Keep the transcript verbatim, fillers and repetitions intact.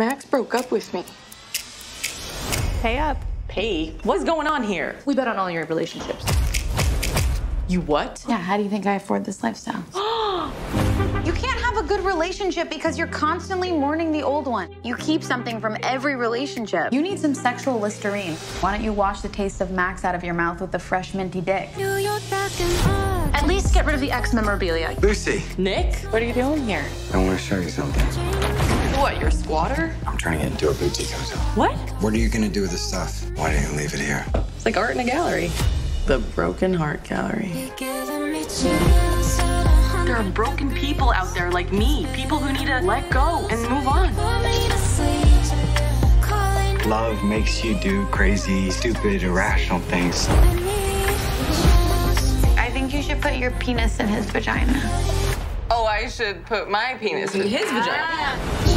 Max broke up with me. Pay up. Pay? What's going on here? We bet on all your relationships. You what? Yeah, how do you think I afford this lifestyle? You can't have a good relationship because you're constantly mourning the old one. You keep something from every relationship. You need some sexual Listerine. Why don't you wash the taste of Max out of your mouth with the fresh minty dick? At least get rid of the ex memorabilia. Lucy. Nick? What are you doing here? I want to show you something. What, you're a squatter? I'm turning it into a boutique hotel. What? What are you going to do with this stuff? Why don't you leave it here? It's like art in a gallery. The Broken Heart Gallery. There are broken people out there like me. People who need to let go and move on. Love makes you do crazy, stupid, irrational things. I think you should put your penis in his vagina. Oh, I should put my penis in his vagina. Ah.